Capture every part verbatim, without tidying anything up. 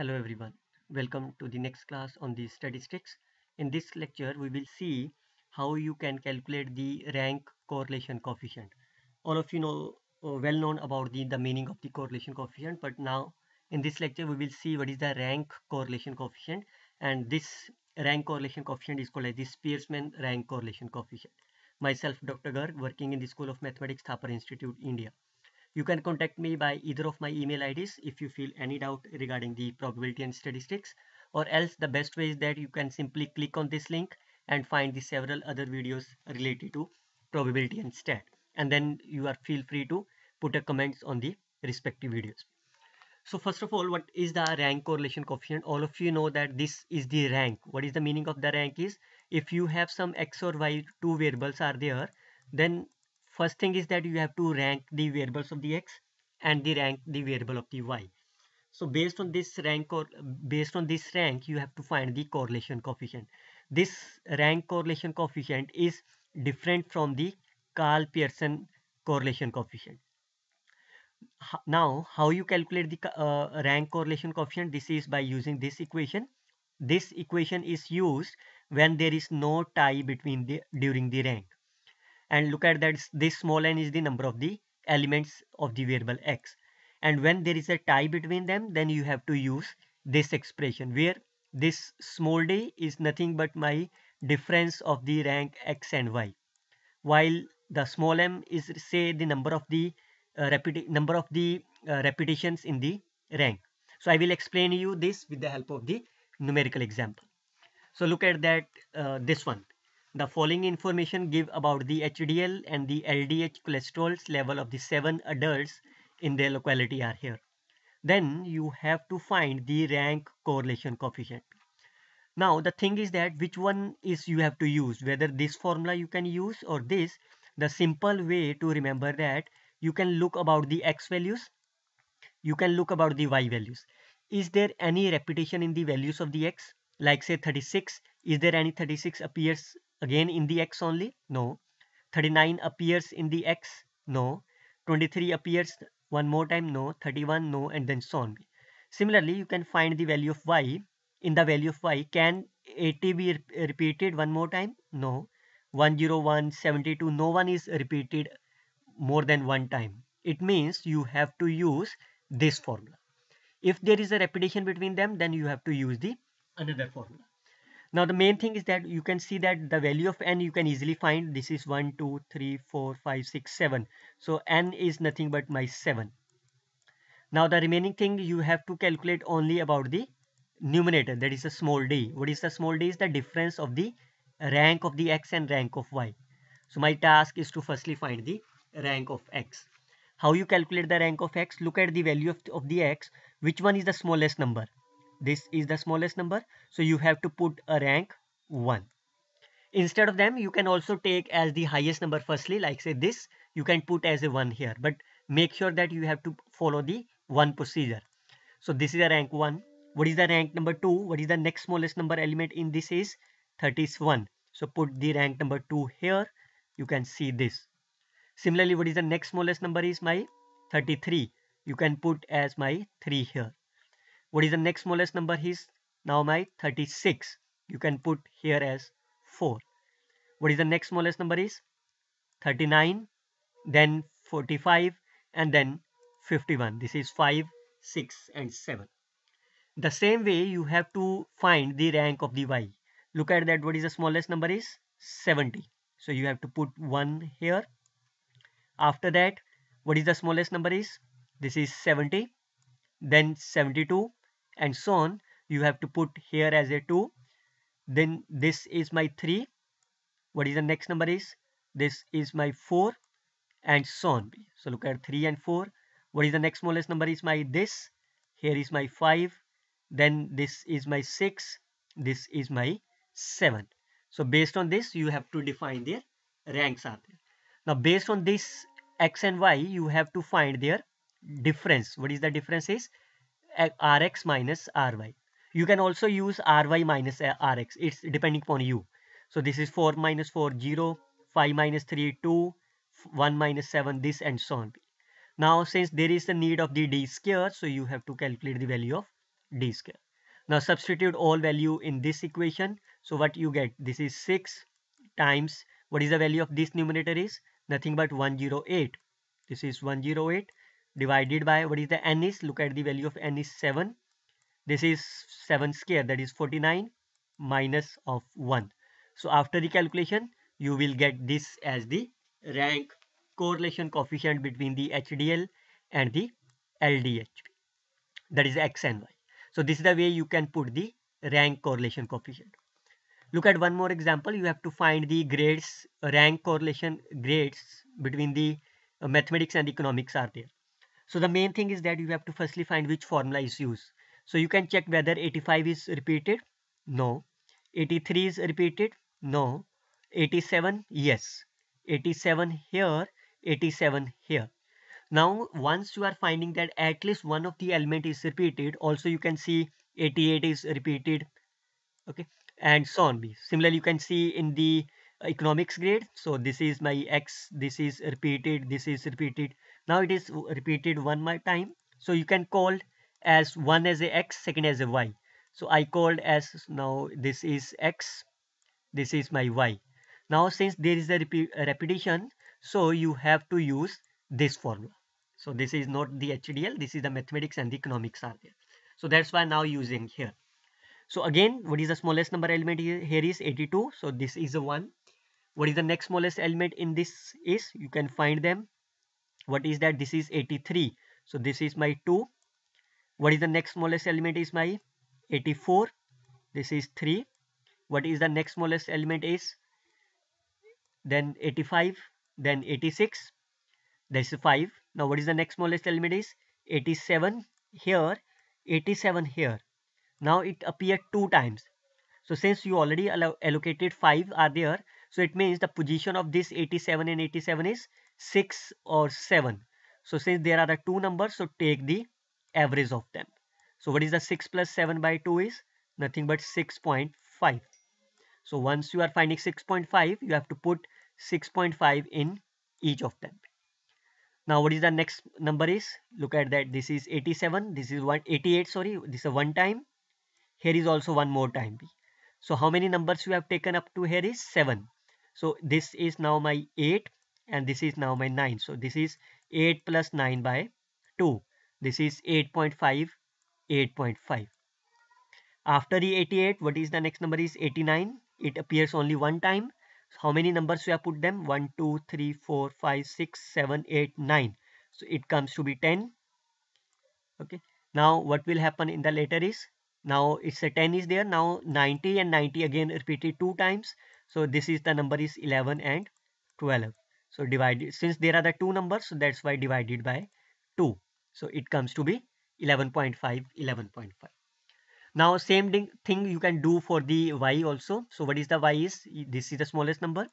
Hello everyone, welcome to the next class on the statistics. In this lecture we will see how you can calculate the rank correlation coefficient. All of you know uh, well known about the, the meaning of the correlation coefficient, but now in this lecture we will see what is the rank correlation coefficient, and this rank correlation coefficient is called as the Spearman rank correlation coefficient. Myself Doctor Garg, working in the School of Mathematics, Thapar Institute, India. You can contact me by either of my email I Ds if you feel any doubt regarding the probability and statistics, or else the best way is that you can simply click on this link and find the several other videos related to probability and stat, and then you are feel free to put a comments on the respective videos. So first of all, what is the rank correlation coefficient? All of you know that this is the rank. What is the meaning of the rank is, if you have some x or y, two variables are there, then first thing is that you have to rank the variables of the x and the rank the variable of the y. So based on this rank or based on this rank, you have to find the correlation coefficient. This rank correlation coefficient is different from the Karl Pearson correlation coefficient. Now, how you calculate the uh, rank correlation coefficient? This is by using this equation. This equation is used when there is no tie between the during the rank. And look at that, this small n is the number of the elements of the variable x, and when there is a tie between them, then you have to use this expression, where this small d is nothing but my difference of the rank x and y, while the small m is say the number of the uh, repeti number of the uh, repetitions in the rank. So I will explain you this with the help of the numerical example. So look at that, uh, this one. The following information give about the H D L and the L D H cholesterol's level of the seven adults in their locality are here. Then you have to find the rank correlation coefficient. Now the thing is that which one is you have to use, whether this formula you can use or this. The simple way to remember that you can look about the x values, you can look about the y values. Is there any repetition in the values of the x? Like say thirty-six, is there any thirty-six appears again in the x only? No. thirty-nine appears in the x? No. twenty-three appears one more time? No. thirty-one? No. And then so on. Similarly, you can find the value of y. In the value of y, can eighty be re repeated one more time? No. one hundred one, seventy-two, no one is repeated more than one time. It means you have to use this formula. If there is a repetition between them, then you have to use the another formula. Now the main thing is that you can see that the value of n you can easily find. This is one, two, three, four, five, six, seven. So n is nothing but my seven. Now the remaining thing you have to calculate only about the numerator, that is a small d. What is the small d? Is the difference of the rank of the x and rank of y. So my task is to firstly find the rank of x. How you calculate the rank of x? Look at the value of, of the x. Which one is the smallest number? This is the smallest number, so you have to put a rank one. Instead of them, you can also take as the highest number firstly, like say this, you can put as a one here, but make sure that you have to follow the one procedure. So this is a rank one. What is the rank number two? What is the next smallest number element in this is thirty-one. So put the rank number two here. You can see this. Similarly, what is the next smallest number is my thirty-three. You can put as my three here. What is the next smallest number is now my thirty-six. You can put here as four. What is the next smallest number is thirty-nine, then forty-five, and then fifty-one. This is five, six, and seven. The same way you have to find the rank of the y. Look at that. What is the smallest number is seventy. So you have to put one here. After that, what is the smallest number is? This is seventy, then seventy-two. And so on, you have to put here as a two. Then this is my three. What is the next number is? This is my four, and so on. So look at three and four. What is the next smallest number is my this. Here is my five. Then this is my six. This is my seven. So based on this, you have to define their ranks are there. Now based on this x and y, you have to find their difference. What is the difference is? Rx minus Ry. You can also use Ry minus Rx. It's depending upon you. So this is four minus four, zero, five minus three, two, one minus seven, this, and so on. Now since there is a need of the d square, so you have to calculate the value of d square. Now substitute all value in this equation. So what you get, this is six times, what is the value of this numerator is? Nothing but one hundred eight. This is one hundred eight divided by, what is the n is? Look at the value of n is seven. This is seven square, that is forty-nine minus of one. So after the calculation, you will get this as the rank correlation coefficient between the H D L and the L D H. That is X and Y. So this is the way you can put the rank correlation coefficient. Look at one more example. You have to find the grades, rank correlation grades between the uh, mathematics and economics are there. So the main thing is that you have to firstly find which formula is used. So you can check whether eighty-five is repeated. No. eighty-three is repeated. No. eighty-seven. Yes. eighty-seven here. eighty-seven here. Now once you are finding that at least one of the element is repeated, also you can see eighty-eight is repeated, okay, and so on. Similarly, you can see in the economics grade, so this is my X, this is repeated, this is repeated. Now it is repeated one more time, so you can call as one as a X, second as a Y. So I called as, now this is X, this is my Y. Now since there is a repetition, so you have to use this formula. So this is not the H D L, this is the mathematics and the economics are there. So that's why now using here. So again, what is the smallest number element here, here is eighty-two. So this is a one. What is the next smallest element in this is, you can find them. What is that? This is eighty-three. So this is my two. What is the next smallest element is my eighty-four. This is three. What is the next smallest element is? Then eighty-five. Then eighty-six. This is five. Now what is the next smallest element is? eighty-seven here, eighty-seven here. Now it appeared two times. So since you already allow allocated five are there, so it means the position of this eighty-seven and eighty-seven is six or seven. So since there are the two numbers, so take the average of them. So what is the six plus seven by two is? Nothing but six point five. So once you are finding six point five, you have to put six point five in each of them. Now what is the next number is? Look at that. This is eighty-seven. This is one eighty-eight. Sorry, this is one time. Here is also one more time. So how many numbers you have taken up to here is seven. So this is now my eight and this is now my nine. So this is eight plus nine by two. This is eight point five, eight point five. After the eighty-eight, what is the next number is eighty-nine. It appears only one time. How many numbers you have put them? one, two, three, four, five, six, seven, eight, nine. So it comes to be ten. Okay. Now what will happen in the later is, now it's a ten is there. Now ninety and ninety again repeated two times. So this is the number is eleven and twelve. So divided, since there are the two numbers, so that's why divided by two. So it comes to be eleven point five, eleven point five. Now same thing you can do for the Y also. So what is the Y is? This is the smallest number.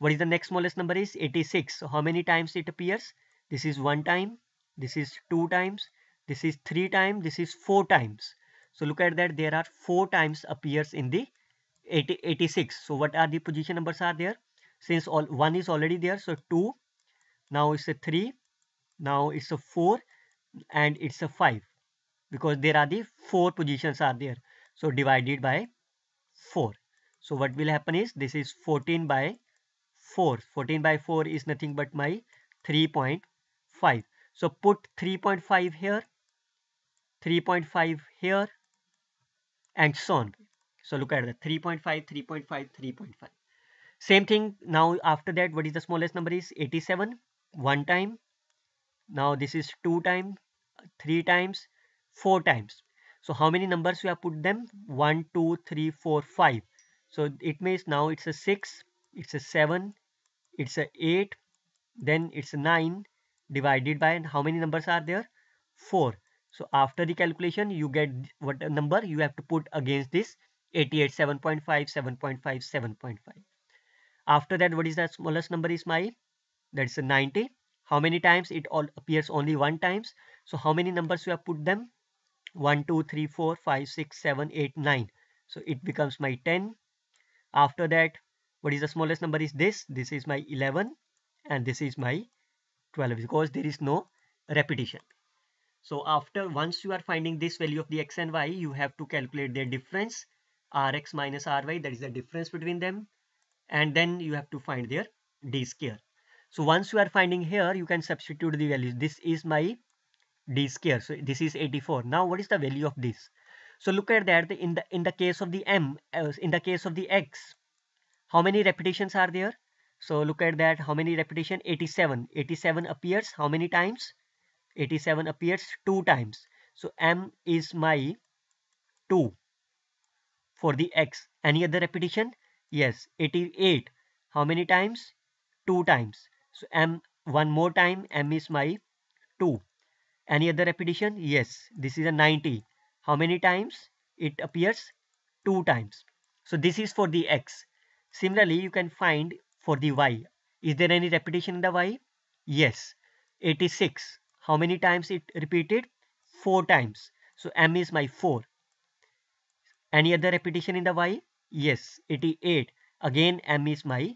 What is the next smallest number is? eighty-six. So how many times it appears? This is one time. This is two times. This is three times. This is four times. So look at that. There are four times appears in the eighty-six. So what are the position numbers are there? Since all one is already there. So two. Now it's a three. Now it's a four. And it's a five. Because there are the four positions are there. So divided by four. So what will happen is this is fourteen by four. fourteen by four is nothing but my three point five. So put three point five here, three point five here and so on. So look at that, three point five, three point five, three point five. Same thing. Now after that, what is the smallest number is? eighty-seven, one time. Now this is two times, three times, four times. So how many numbers you have put them? One, two, three, four, five. So it means now it's a six, it's a seven, it's a eight, then it's a nine divided by, and how many numbers are there? Four. So after the calculation you get what number you have to put against this eighty-eight, seven point five, seven point five, seven point five. After that, what is the smallest number is my, that's a ninety. How many times it all appears? Only one times. So how many numbers you have put them? one, two, three, four, five, six, seven, eight, nine. So it becomes my ten. After that, what is the smallest number is this? This is my eleven and this is my twelve, because there is no repetition. So after once you are finding this value of the x and y, you have to calculate their difference, rx minus ry, that is the difference between them, and then you have to find their d square. So once you are finding here, you can substitute the values. This is my d square, so this is eighty-four. Now what is the value of this? So look at that, in the in the case of the m, in the case of the x, how many repetitions are there? So look at that, how many repetition? eighty-seven eighty-seven appears how many times? eighty-seven appears two times. So m is my two for the x. Any other repetition? Yes, eighty-eight. How many times? Two times. So m one more time, m is my two. Any other repetition? Yes, this is a ninety. How many times? It appears two times. So this is for the x. Similarly, you can find for the y. Is there any repetition in the y? Yes, eighty-six. How many times it repeated? Four times. So m is my four. Any other repetition in the y? Yes, eighty-eight. Again, m is my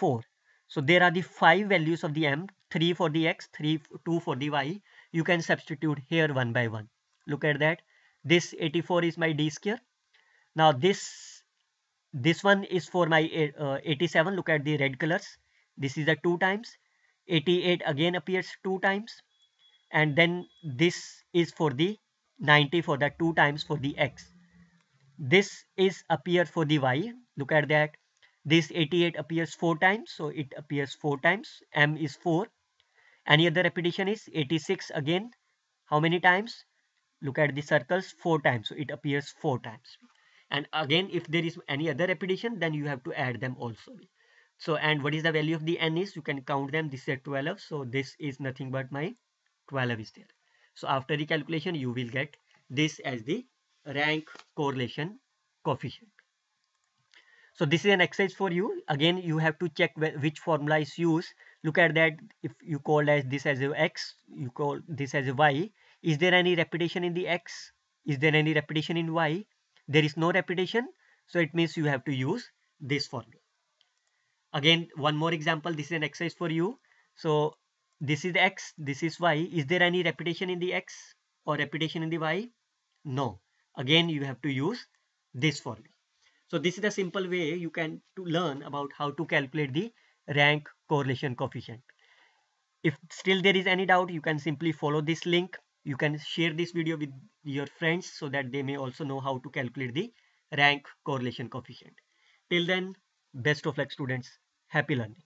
four. So there are the five values of the m, three for the x, three, two for the y. You can substitute here one by one. Look at that. This eighty-four is my d square. Now this, this one is for my uh, eighty-seven. Look at the red colors. This is the two times. eighty-eight again appears two times. And then this is for the ninety, for the two times for the x. This is appeared for the y. Look at that. This eighty-eight appears four times. So it appears four times. M is four. Any other repetition is eighty-six again. How many times? Look at the circles, four times. So it appears four times. And again, if there is any other repetition, then you have to add them also. So, and what is the value of the n is? You can count them. This is twelve. So this is nothing but my twelve is there. So after the calculation, you will get this as the rank correlation coefficient. So this is an exercise for you. Again, you have to check which formula is used. Look at that. If you call as this as a x, you call this as a y. Is there any repetition in the x? Is there any repetition in y? There is no repetition. So it means you have to use this formula. Again, one more example. This is an exercise for you. So this is x, this is y. Is there any repetition in the x or repetition in the y? No. Again, you have to use this formula. So this is a simple way you can to learn about how to calculate the rank correlation coefficient. If still there is any doubt, you can simply follow this link. You can share this video with your friends so that they may also know how to calculate the rank correlation coefficient. Till then, best of luck students. Happy learning.